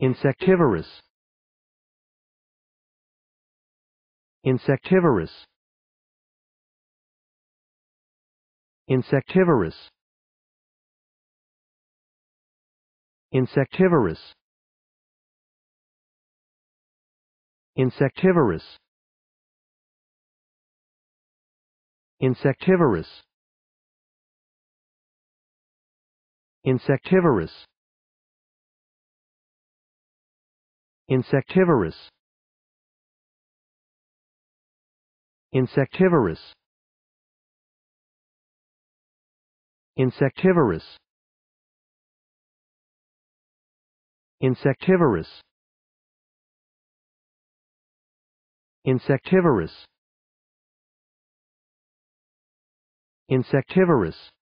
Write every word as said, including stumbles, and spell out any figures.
Insectivorous. Insectivorous. Insectivorous. Insectivorous. Insectivorous. Insectivorous. Insectivorous. Insectivorous. Insectivorous. Insectivorous. Insectivorous. Insectivorous. Insectivorous.